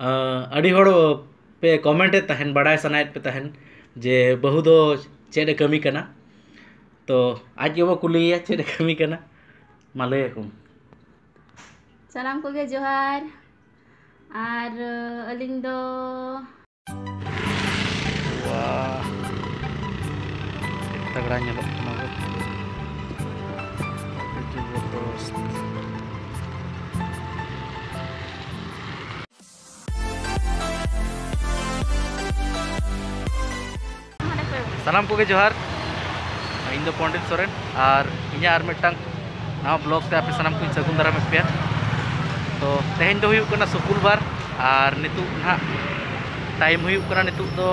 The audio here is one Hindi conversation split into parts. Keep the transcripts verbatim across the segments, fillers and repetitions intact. अड़ी होड़ पे कमेंट ए तहन बड़ा सनाए पे तहन जे बहु दो चेद कमी करना तो आज ये वो कुलिया चेद कमी करना मालेकुम सलाम को गे जोहार आर अलिंग दो तगड़ा न्यालो तो सानाम को जोहार इन दो पंडित सोरेन और इन और मिट्टांग नवा ब्लॉग ते आपे सानाम को सगुन दाराम पे तो तेहेन दो हुयुक कना शुक्रवार और नितु ना टाइम हुयुक कना नितु दो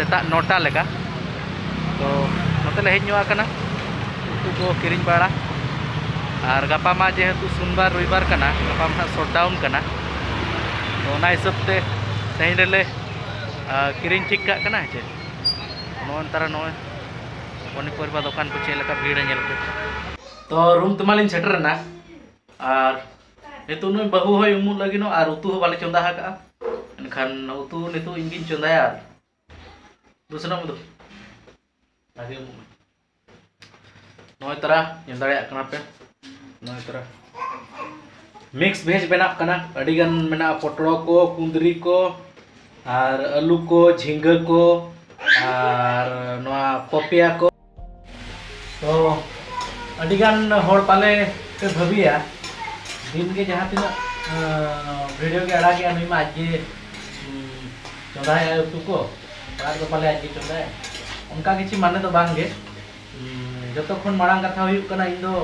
सेता नौटा लेका तो नोते ले हेज नुआ कना उतु को किरिंग बाड़ा और गपा मा जेहेतु सोमवार रविवार कना गपा मा शॉटडाउन कना तो ना हिसाब ते तेहेन रेले किरिंग ठीक का कना जे नोन तारा नोन कोनी परिवा दुकान पे चेले का भीड़ नेल पे तो रूम तुम्हालिन सेटर ना और नेतु नो बहु होय उमु लगिनो और उतु हो बाले चंदा हाका अनखान उतु नेतु इंगिन चंदाया दूसरा मुदो आगे मु नोय तारा यंदाया कना पे नोय तारा मिक्स वेज बनाप कना अडिगन मेना पोटड़ो को कुंदरी को और आलू को झिंगा को और पपिया को तो अड़ीगान होड़ पाले पे भविया दिन के जहाँ तीन वीडियो के अड़ा के अनुमा आज के चौदह है तुको बार तो पाले आज के चौदह है उनका किसी माने तो बांगे जब तक खून मारंग कथा हुई करना इन दो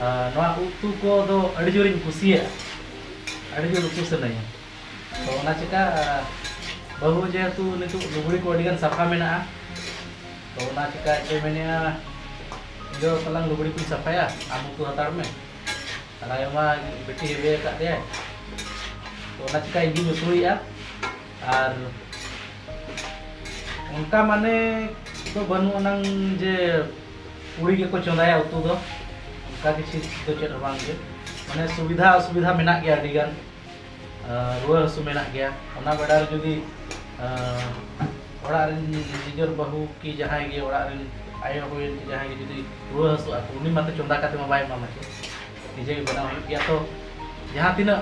नवा उत्तु को तो अड़ीजोरिंग कुसिया अड़ीजोर कुछ नहीं तो ना चिका बहु जेहतु नितु लुगड़ी को अड़ीगन साफा मेना तो ना चिका जे मैंने जो तलंग लुगड़ी को सफाया आमुतु हतार में तलाय मा बेटी हेबे का दे तो ना चिका इंगी मुसुइया और उनका माने तो बनू नंग जे पूरी के को चंदाया उतु दो उनका किसी तो चेर बांगे माने सुविधा असुविधा मेना के अड़ीगन रुआ हसू मेना गया उना बड़ा जुदी ओड़ा रिन निजर बहु की जहां गे ओड़ा रिन आयो होय जहां गे जुदी रुआ हसू उनी मते चंदा काते मोबाइल मामा के निजे के बना हो गया तो जहां तीन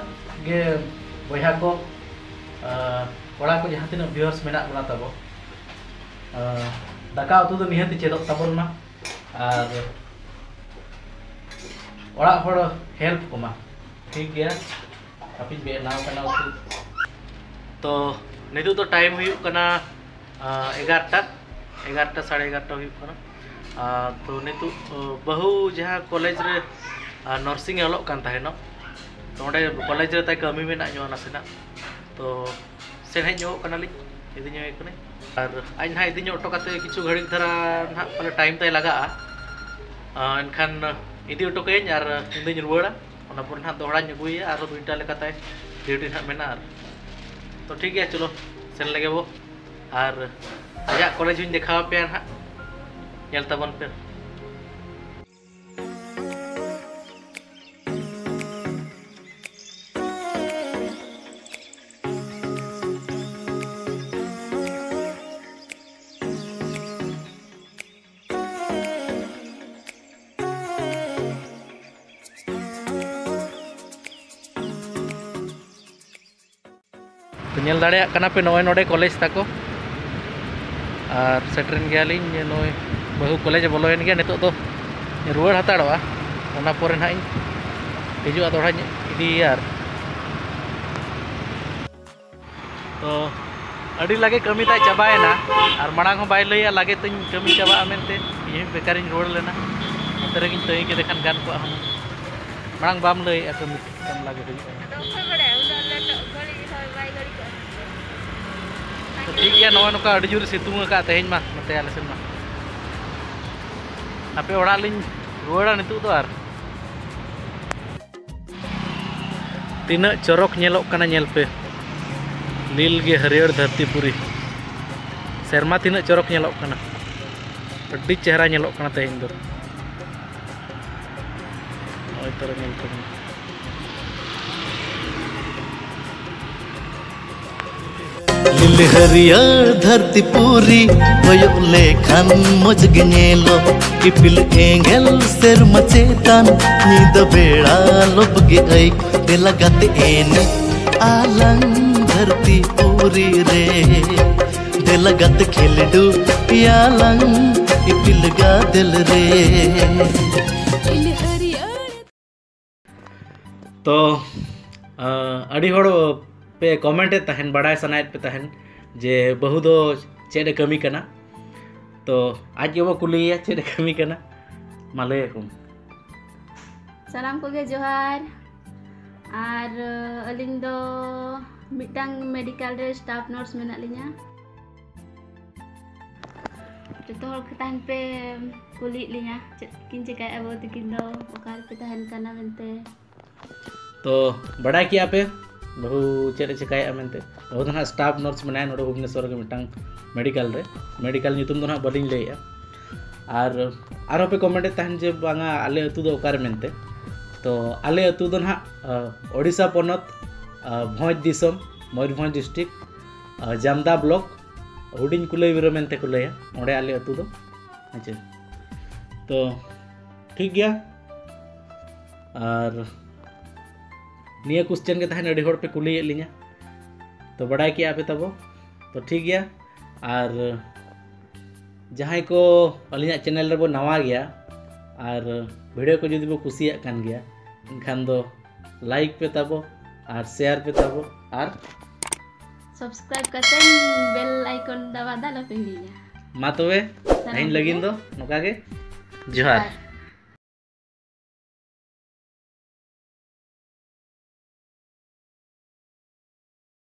गे बयहा को ओड़ा को जहां तीन व्यूअर्स मेना बना तबो दका उतु तो निहत चेदक तबन मा और ओड़ा होड़ हेल्प कोमा ठीक गया अभी बेनाव करना तो नितु तो टाइम हुयुक कना एगारटा एगारटा साढ़े एगारटा हुयुक कना तो नितु बहु जहाँ कॉलेज रे नर्सिंग हलोक कान तहेनो तो ओंडे कॉलेज रे ताई कमी मेना जो नासेना तो सेहेज जो कनाली इदिनो एकने और आज ना इदिनो ऑटो काते किछु घड़ी धरा ना पले टाइम ताई लगा एनखान इदि ऑटो केन और इंदिन रुवाड़ा अपने ना दोहड़ा नगुई है और दुईटा लेका ताय ड्यूटी ना मेना तो ठीक है चलो सेन लगे वो और आजा कॉलेज में दिखावा पे ना चलता बन पे नेल दाड़े कना पे नोय नोडे कॉलेज ताको और सेटरन गयाली नोय बहु कॉलेज बोलोयन गया नितो तो रुवाड़ हताड़वा ओना पोरे ना हिजुआ दोड़ा इदी यार तो अड़ी लागे कमी ताय चाबायना और मणांग हो बाय लया लागे तिन कमी चाबा मेनते ये बेकारिन रोड लेना तरेगिन तई के देखन गान को हम मणांग बाम लय कम कम लागे ठीक है नवा नका अड़जुर सितुंग का तेहन मा मते आले सेन मा आपे ओड़ा लिन रोड़ा नितु तो आर तीना चरक नेलोक कना नेल पे नील गे हरियर धरती पूरी शर्मा तीना चरक नेलोक कना अड्डी चेहरा नेलोक कना तेहन दो ओय तरह नेल कना हरियर धरती पूरी वयोले खान मजगनेलो इपिल एंगल सेर मचेतान निद बेड़ा लोबगे आई ते लगाते एने आलंग धरती पूरी रे ते लगाते खेलडू यालंग इपिल गादल रे। तो अड़ी होड़ो पे कमेंट तहन बड़ा सनायत पे तहन जे बहु दो चेड़े कमी करना, तो आज वो कुलिया चेड़े कमी करना माले हम सलाम को गे जोहार आर अलिंग दो मिटांग मेडिकल रे स्टाफ नर्स मेना लिया जतो हर खतान पे कुली लिया किन जगह अब तिकिन दो ओकार पे तहन करना बनते। तो बड़ा किया पे बहु चेड़े चिकाया मनते बहुत ना स्टाफ नर्स मनाय नोडो भुवनेश्वर के मिटांग मेडिकल रे मेडिकल नितुम दो ना बलिंग लेया आर आरो पे कमेंट तहन जे बांगा आले अतु दो ओकार मनते। तो आले अतु दो ना ओडिशा पनत भोज दिसम मयूरभंज डिस्ट्रिक्ट जामदा ब्लॉक हुडिंग कुलई बिरो मनते कुलया ओडे आले अतु दो। अच्छा तो ठीक गया आर निया क्वेश्चन के तहन अड़ीहड़ पे कुली लिया तो बड़ा किया पे तब तो ठीक गया। और जहाँ को अलिया चैनल रे बो नवा गया और वीडियो को जुदी बो कुसिया कान गया इनखान दो लाइक पे तब और शेयर पे तब और सब्सक्राइब करते बेल आइकन दबा दा लो पे लिया मातवे लाइन लगिन दो नका के जोहार।